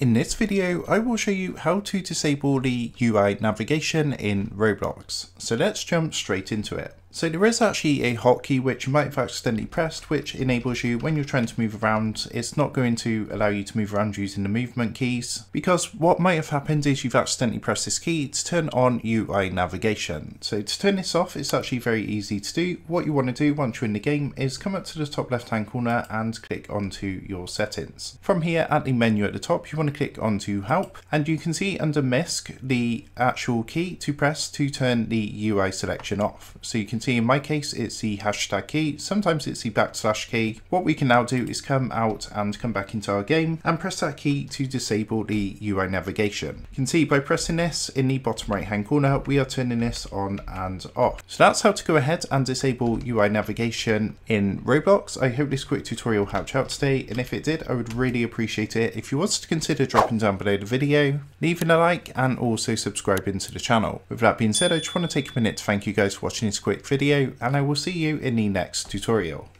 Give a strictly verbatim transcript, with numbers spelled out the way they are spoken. In this video, I will show you how to disable the U I navigation in Roblox. So let's jump straight into it. So there is actually a hotkey which you might have accidentally pressed, which enables you when you're trying to move around, it's not going to allow you to move around using the movement keys, because what might have happened is you've accidentally pressed this key to turn on U I navigation. So to turn this off, it's actually very easy to do. What you want to do once you're in the game is come up to the top left hand corner and click onto your settings. From here at the menu at the top, you want to click onto help, and you can see under misc the actual key to press to turn the U I selection off. So you can see in my case it's the hashtag key, sometimes it's the backslash key. What we can now do is come out and come back into our game and press that key to disable the U I navigation. You can see by pressing this in the bottom right hand corner we are turning this on and off. So that's how to go ahead and disable U I navigation in Roblox. I hope this quick tutorial helped you out today, and if it did I would really appreciate it if you was to consider dropping down below the video, leaving a like, and also subscribing to the channel. With that being said, I just want to take a minute to thank you guys for watching this quick video, and I will see you in the next tutorial.